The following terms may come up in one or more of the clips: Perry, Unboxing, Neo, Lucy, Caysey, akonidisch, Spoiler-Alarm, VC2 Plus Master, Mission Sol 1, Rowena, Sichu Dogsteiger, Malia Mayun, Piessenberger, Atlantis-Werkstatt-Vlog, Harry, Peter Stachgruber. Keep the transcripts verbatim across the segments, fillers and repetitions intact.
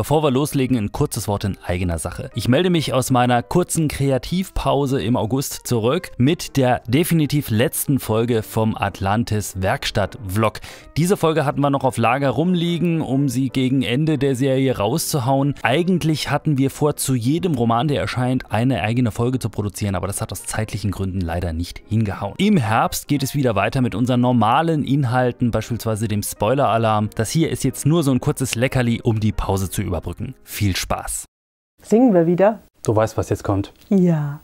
Bevor wir loslegen, ein kurzes Wort in eigener Sache. Ich melde mich aus meiner kurzen Kreativpause im August zurück mit der definitiv letzten Folge vom Atlantis-Werkstatt-Vlog. Diese Folge hatten wir noch auf Lager rumliegen, um sie gegen Ende der Serie rauszuhauen. Eigentlich hatten wir vor, zu jedem Roman, der erscheint, eine eigene Folge zu produzieren, aber das hat aus zeitlichen Gründen leider nicht hingehauen. Im Herbst geht es wieder weiter mit unseren normalen Inhalten, beispielsweise dem Spoiler-Alarm. Das hier ist jetzt nur so ein kurzes Leckerli, um die Pause zu überbrücken. Viel Spaß! Singen wir wieder? Du weißt, was jetzt kommt. Ja.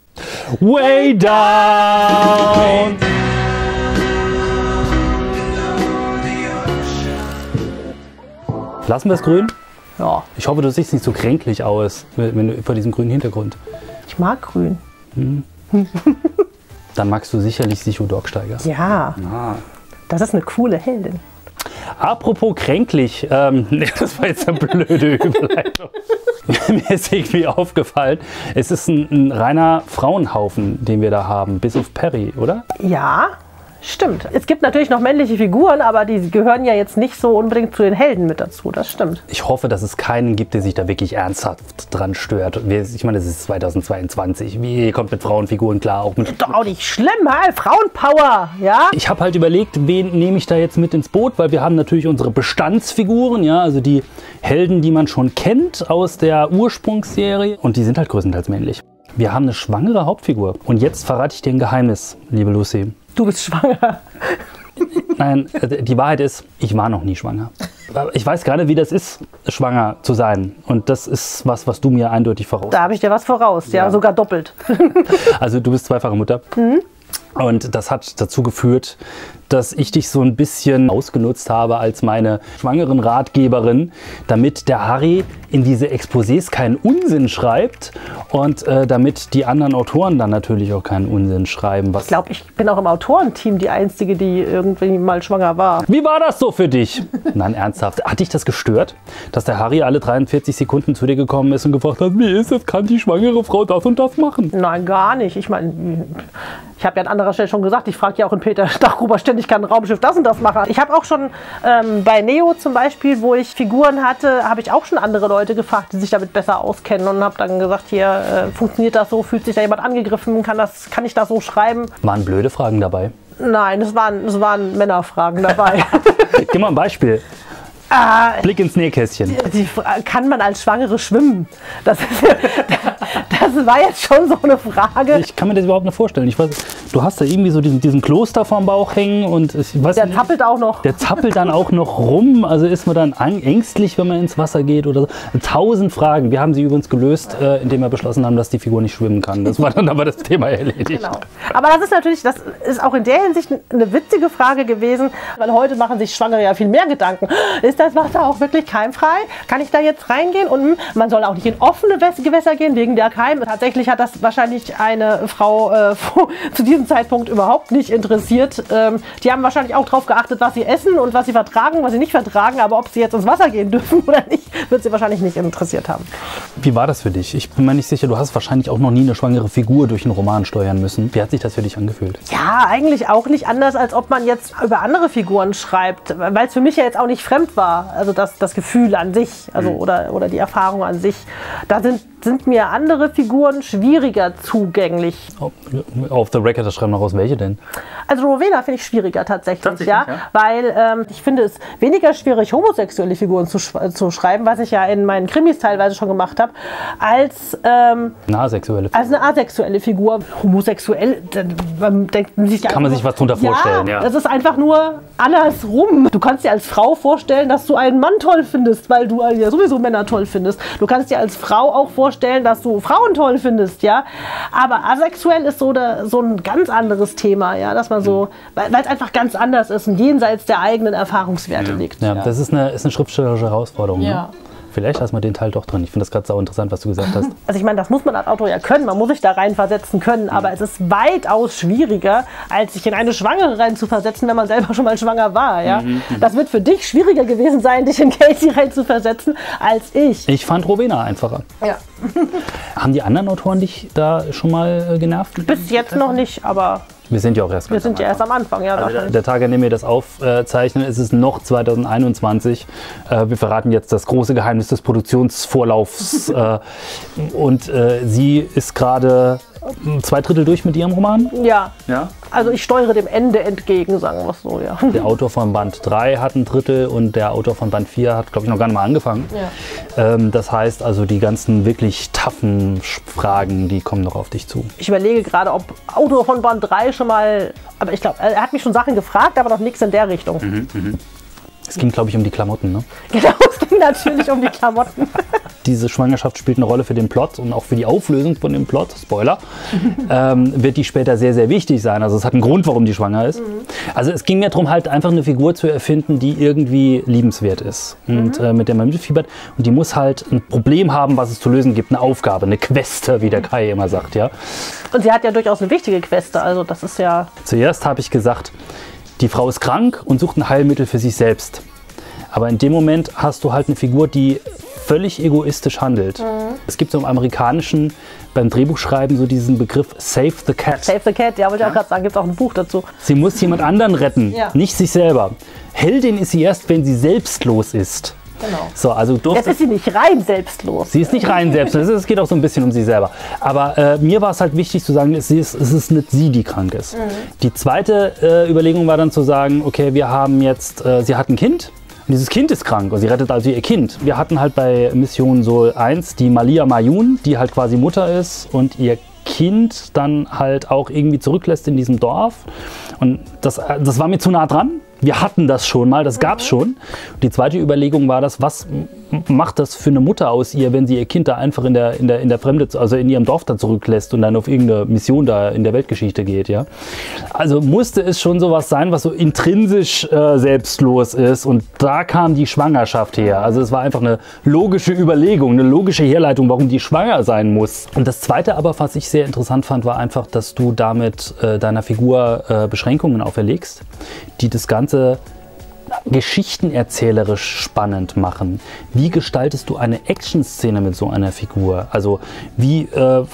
Way down! Lassen wir es grün? Ja. Ich hoffe, du siehst nicht so kränklich aus, wenn du vor diesem grünen Hintergrund. Ich mag grün. Hm. Dann magst du sicherlich Sichu Dogsteiger. Ja. Ah. Das ist eine coole Heldin. Apropos kränklich, ähm, nee, das war jetzt eine blöde Überleitung. Mir ist irgendwie aufgefallen, es ist ein, ein reiner Frauenhaufen, den wir da haben, bis auf Perry, oder? Ja, stimmt. Es gibt natürlich noch männliche Figuren, aber die gehören ja jetzt nicht so unbedingt zu den Helden mit dazu, das stimmt. Ich hoffe, dass es keinen gibt, der sich da wirklich ernsthaft dran stört. Ich meine, das ist zweitausendzweiundzwanzig. Wie kommt mit Frauenfiguren klar? Auch mit ist doch auch nicht schlimm, hä? Frauenpower, ja? Ich habe halt überlegt, wen nehme ich da jetzt mit ins Boot, weil wir haben natürlich unsere Bestandsfiguren, ja, also die Helden, die man schon kennt aus der Ursprungsserie, und die sind halt größtenteils männlich. Wir haben eine schwangere Hauptfigur. Und jetzt verrate ich dir ein Geheimnis, liebe Lucy. Du bist schwanger. Nein, die Wahrheit ist, ich war noch nie schwanger. Ich weiß gerade, wie das ist, schwanger zu sein. Und das ist was, was du mir eindeutig voraus. Da habe ich dir was voraus, ja, ja, sogar doppelt. Also du bist zweifache Mutter. Mhm. Und das hat dazu geführt, dass ich dich so ein bisschen ausgenutzt habe als meine schwangeren Ratgeberin, damit der Harry in diese Exposés keinen Unsinn schreibt und äh, damit die anderen Autoren dann natürlich auch keinen Unsinn schreiben. Was ich glaube, ich bin auch im Autorenteam die Einzige, die irgendwie mal schwanger war. Wie war das so für dich? Nein, ernsthaft. Hat dich das gestört, dass der Harry alle dreiundvierzig Sekunden zu dir gekommen ist und gefragt hat, wie ist das, kann die schwangere Frau das und das machen? Nein, gar nicht. Ich meine, ich habe ja an anderer Stelle schon gesagt, ich frage ja auch in Peter Stachgruber ständig, ich kann ein Raumschiff das und das machen. Ich habe auch schon ähm, bei Neo zum Beispiel, wo ich Figuren hatte, habe ich auch schon andere Leute gefragt, die sich damit besser auskennen, und habe dann gesagt, hier, äh, funktioniert das so, fühlt sich da jemand angegriffen, kann, das, kann ich das so schreiben? Waren blöde Fragen dabei? Nein, es waren, es waren Männerfragen dabei. Gib mal ein Beispiel. Äh, Blick ins Nähkästchen. Die, die, kann man als Schwangere schwimmen? Das, ist, das war jetzt schon so eine Frage. Ich kann mir das überhaupt nicht vorstellen. Ich weiß, du hast da irgendwie so diesen, diesen Kloster vorm Bauch hängen und ich weiß der nicht, zappelt auch noch. Der zappelt dann auch noch rum. Also ist man dann ängstlich, wenn man ins Wasser geht oder so. Tausend Fragen. Wir haben sie übrigens gelöst, äh, indem wir beschlossen haben, dass die Figur nicht schwimmen kann. Das war dann aber das Thema erledigt. Genau. Aber das ist natürlich, das ist auch in der Hinsicht eine witzige Frage gewesen, weil heute machen sich Schwangere ja viel mehr Gedanken. Ist das Wasser auch wirklich keimfrei? Kann ich da jetzt reingehen? Und man soll auch nicht in offene Gewässer gehen wegen der Keime. Tatsächlich hat das wahrscheinlich eine Frau äh, zu diesem Zeitpunkt überhaupt nicht interessiert. Ähm, die haben wahrscheinlich auch darauf geachtet, was sie essen und was sie vertragen, was sie nicht vertragen. Aber ob sie jetzt ins Wasser gehen dürfen oder nicht, wird sie wahrscheinlich nicht interessiert haben. Wie war das für dich? Ich bin mir nicht sicher, du hast wahrscheinlich auch noch nie eine schwangere Figur durch einen Roman steuern müssen. Wie hat sich das für dich angefühlt? Ja, eigentlich auch nicht anders, als ob man jetzt über andere Figuren schreibt, weil es für mich ja jetzt auch nicht fremd war. Also das, das Gefühl an sich, also oder, oder die Erfahrung an sich, da sind, sind mir andere Figuren schwieriger zugänglich. Oh, auf the record, das schreiben wir raus, welche denn? Also Rowena finde ich schwieriger tatsächlich, tatsächlich ja, ja, weil ähm, ich finde es weniger schwierig, homosexuelle Figuren zu, sch zu schreiben, was ich ja in meinen Krimis teilweise schon gemacht habe, als, ähm, eine asexuelle Figur. als eine asexuelle Figur. Homosexuell, man denkt sich ja... Kann man sich was drunter ja, vorstellen, ja. Das ist einfach nur andersrum. Du kannst dir als Frau vorstellen, dass dass du einen Mann toll findest, weil du ja sowieso Männer toll findest. Du kannst dir als Frau auch vorstellen, dass du Frauen toll findest, ja. Aber asexuell ist so, da, so ein ganz anderes Thema, ja, dass man so, weil es einfach ganz anders ist und jenseits der eigenen Erfahrungswerte ja. liegt. Ja, ja, das ist eine, ist eine schriftstellerische Herausforderung. Ja. Ne? Vielleicht lassen wir den Teil doch drin. Ich finde das gerade sau interessant, was du gesagt hast. Also ich meine, das muss man als Autor ja können. Man muss sich da reinversetzen können. Aber es ist weitaus schwieriger, als sich in eine Schwangere reinzuversetzen, wenn man selber schon mal schwanger war. Ja? Mhm. Das wird für dich schwieriger gewesen sein, dich in Caysey reinzuversetzen, als ich. Ich fand Rowena einfacher. Ja. Haben die anderen Autoren dich da schon mal genervt? Bis jetzt noch nicht, aber... Wir sind ja auch erst, wir sind ja erst am Anfang, ja. Also der, der Tag, an dem wir das aufzeichnen, ist es noch zweitausendeinundzwanzig. Äh, wir verraten jetzt das große Geheimnis des Produktionsvorlaufs. äh, und äh, sie ist gerade zwei Drittel durch mit ihrem Roman? Ja. Ja. Also ich steuere dem Ende entgegen, sagen wir es so, ja. Der Autor von Band drei hat ein Drittel und der Autor von Band vier hat, glaube ich, noch gar nicht mal angefangen. Ja. Ähm, das heißt also, die ganzen wirklich taffen Fragen, die kommen noch auf dich zu. Ich überlege gerade, ob Autor von Band drei schon mal, aber ich glaube, er hat mich schon Sachen gefragt, aber noch nichts in der Richtung. Mhm, mhm. Es ging, glaube ich, um die Klamotten, ne? Genau, es ging natürlich um die Klamotten. Diese Schwangerschaft spielt eine Rolle für den Plot und auch für die Auflösung von dem Plot, Spoiler, ähm, wird die später sehr, sehr wichtig sein. Also es hat einen Grund, warum die schwanger ist. Mhm. Also es ging mir darum, halt einfach eine Figur zu erfinden, die irgendwie liebenswert ist und mhm. äh, mit der man mitfiebert. Und die muss halt ein Problem haben, was es zu lösen gibt, eine Aufgabe, eine Queste, wie der Kai immer sagt, ja. Und sie hat ja durchaus eine wichtige Queste, also das ist ja... Zuerst habe ich gesagt, die Frau ist krank und sucht ein Heilmittel für sich selbst. Aber in dem Moment hast du halt eine Figur, die völlig egoistisch handelt. Mhm. Es gibt so im Amerikanischen beim Drehbuchschreiben so diesen Begriff Save the Cat. Save the Cat, ja, wollte ich auch gerade sagen, gibt es auch ein Buch dazu. Sie muss jemand anderen retten, ja, nicht sich selber. Heldin ist sie erst, wenn sie selbstlos ist. Genau. So, also jetzt ist sie nicht rein selbstlos. Sie ist nicht rein selbstlos, es geht auch so ein bisschen um sie selber. Aber äh, mir war es halt wichtig zu sagen, es ist, es ist nicht sie, die krank ist. Mhm. Die zweite äh, Überlegung war dann zu sagen, okay, wir haben jetzt, äh, sie hat ein Kind. Und dieses Kind ist krank und sie rettet also ihr Kind. Wir hatten halt bei Mission Sol eins die Malia Mayun, die halt quasi Mutter ist und ihr Kind dann halt auch irgendwie zurücklässt in diesem Dorf. Und das, das war mir zu nah dran. Wir hatten das schon mal, das gab's schon. Die zweite Überlegung war das, was macht das für eine Mutter aus ihr, wenn sie ihr Kind da einfach in der, in der, in der Fremde, also in ihrem Dorf da zurücklässt und dann auf irgendeine Mission da in der Weltgeschichte geht, ja. Also musste es schon sowas sein, was so intrinsisch äh, selbstlos ist und da kam die Schwangerschaft her. Also es war einfach eine logische Überlegung, eine logische Herleitung, warum die schwanger sein muss. Und das Zweite aber, was ich sehr interessant fand, war einfach, dass du damit äh, deiner Figur äh, Beschränkungen auferlegst, die das Ganze geschichtenerzählerisch spannend machen. Wie gestaltest du eine Action-Szene mit so einer Figur? Also wie äh,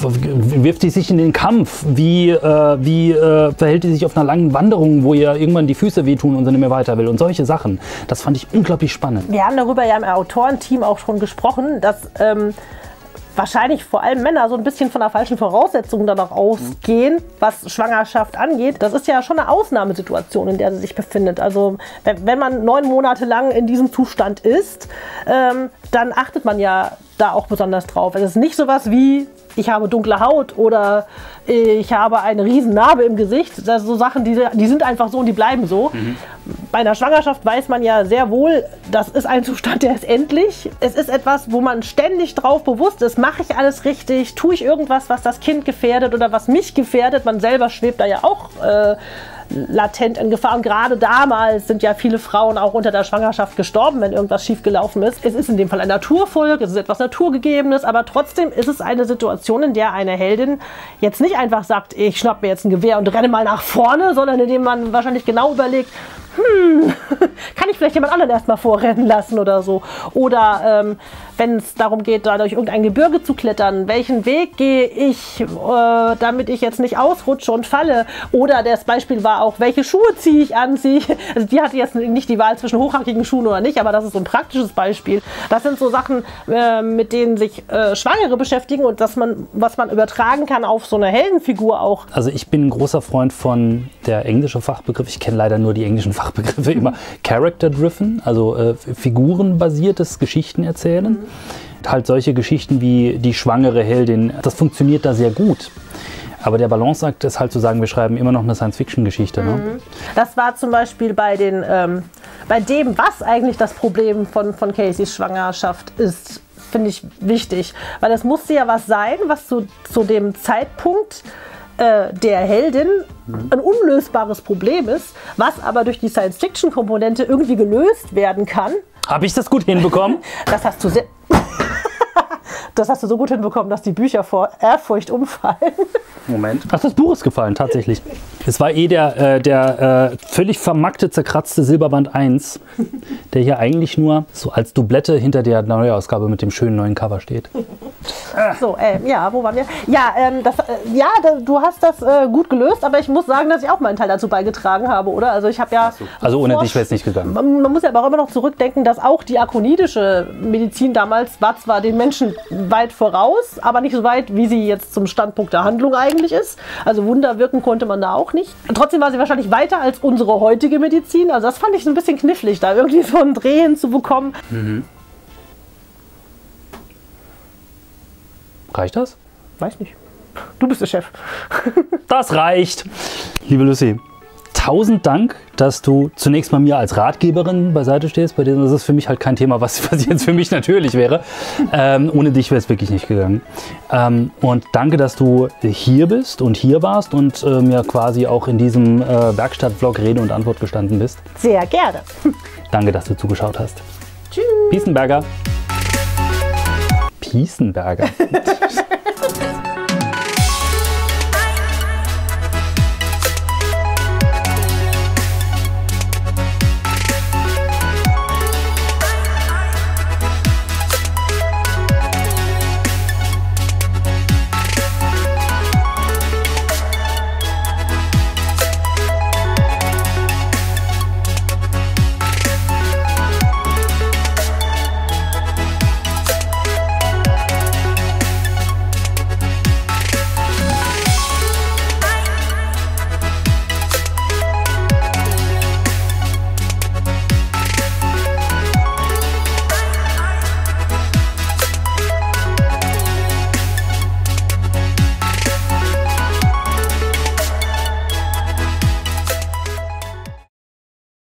wirft die sich in den Kampf? Wie, äh, wie äh, verhält die sich auf einer langen Wanderung, wo ihr irgendwann die Füße wehtun und sie nicht mehr weiter will? Und solche Sachen. Das fand ich unglaublich spannend. Wir haben darüber ja im Autorenteam auch schon gesprochen, dass ähm, wahrscheinlich vor allem Männer so ein bisschen von der falschen Voraussetzung danach ausgehen, was Schwangerschaft angeht. Das ist ja schon eine Ausnahmesituation, in der sie sich befindet. Also wenn man neun Monate lang in diesem Zustand ist, ähm, dann achtet man ja da auch besonders drauf. Es ist nicht sowas wie, ich habe dunkle Haut oder ich habe eine riesen Narbe im Gesicht. Das sind so Sachen, die, die sind einfach so und die bleiben so. Mhm. Bei einer Schwangerschaft weiß man ja sehr wohl, das ist ein Zustand, der ist endlich. Es ist etwas, wo man ständig drauf bewusst ist, mache ich alles richtig, tue ich irgendwas, was das Kind gefährdet oder was mich gefährdet. Man selber schwebt da ja auch äh, latent in Gefahr. Und gerade damals sind ja viele Frauen auch unter der Schwangerschaft gestorben, wenn irgendwas schiefgelaufen ist. Es ist in dem Fall ein Naturvolk, es ist etwas Naturgegebenes, aber trotzdem ist es eine Situation, in der eine Heldin jetzt nicht einfach sagt, ich schnapp mir jetzt ein Gewehr und renne mal nach vorne, sondern indem man wahrscheinlich genau überlegt, hm, kann ich vielleicht jemand anderen erstmal vorrennen lassen oder so. Oder ähm, wenn es darum geht, da durch irgendein Gebirge zu klettern, welchen Weg gehe ich, äh, damit ich jetzt nicht ausrutsche und falle. Oder das Beispiel war auch, welche Schuhe ziehe ich an? Also die hatte jetzt nicht die Wahl zwischen hochhackigen Schuhen oder nicht, aber das ist so ein praktisches Beispiel. Das sind so Sachen, äh, mit denen sich äh, Schwangere beschäftigen und dass man, was man übertragen kann auf so eine Heldenfigur auch. Also ich bin ein großer Freund von der englischen Fachbegriff. Ich kenne leider nur die englischen Fachbegriffe immer. Character-driven, also äh, figurenbasiertes Geschichten erzählen. Mhm. Halt solche Geschichten wie die schwangere Heldin, das funktioniert da sehr gut. Aber der Balanceakt ist halt zu sagen, wir schreiben immer noch eine Science-Fiction-Geschichte. Ne? Mhm. Das war zum Beispiel bei, den, ähm, bei dem, was eigentlich das Problem von, von Cayseys Schwangerschaft ist, finde ich wichtig. Weil es musste ja was sein, was zu, zu dem Zeitpunkt äh, der Heldin ein unlösbares Problem ist, was aber durch die Science-Fiction-Komponente irgendwie gelöst werden kann. Habe ich das gut hinbekommen? Das hast du sehr... Das hast du so gut hinbekommen, dass die Bücher vor Ehrfurcht umfallen. Moment. Ach, das Buch ist gefallen, tatsächlich. Es war eh der, äh, der äh, völlig vermackte, zerkratzte Silberband eins, der hier eigentlich nur so als Doublette hinter der Neuausgabe mit dem schönen neuen Cover steht. So, äh, ja, wo waren wir? Ja, ähm, das, äh, ja da, du hast das äh, gut gelöst, aber ich muss sagen, dass ich auch meinen Teil dazu beigetragen habe, oder? Also ich habe ja... Also ohne dich wäre es nicht gegangen. Man, man muss ja aber auch immer noch zurückdenken, dass auch die akonidische Medizin damals war zwar den Menschen weit voraus, aber nicht so weit, wie sie jetzt zum Standpunkt der Handlung eigentlich ist. Also Wunder wirken konnte man da auch nicht. Trotzdem war sie wahrscheinlich weiter als unsere heutige Medizin. Also das fand ich so ein bisschen knifflig, da irgendwie so ein Drehen zu bekommen. Mhm. Reicht das? Weiß nicht. Du bist der Chef. Das reicht. Liebe Lucy, tausend Dank, dass du zunächst mal mir als Ratgeberin beiseite stehst. Bei denen, das ist für mich halt kein Thema, was, was jetzt für mich natürlich wäre. Ähm, ohne dich wäre es wirklich nicht gegangen. Ähm, und danke, dass du hier bist und hier warst und mir ähm, ja, quasi auch in diesem äh, Werkstatt-Vlog Rede und Antwort gestanden bist. Sehr gerne. Danke, dass du zugeschaut hast. Tschüss. Piessenberger. Piessenberger.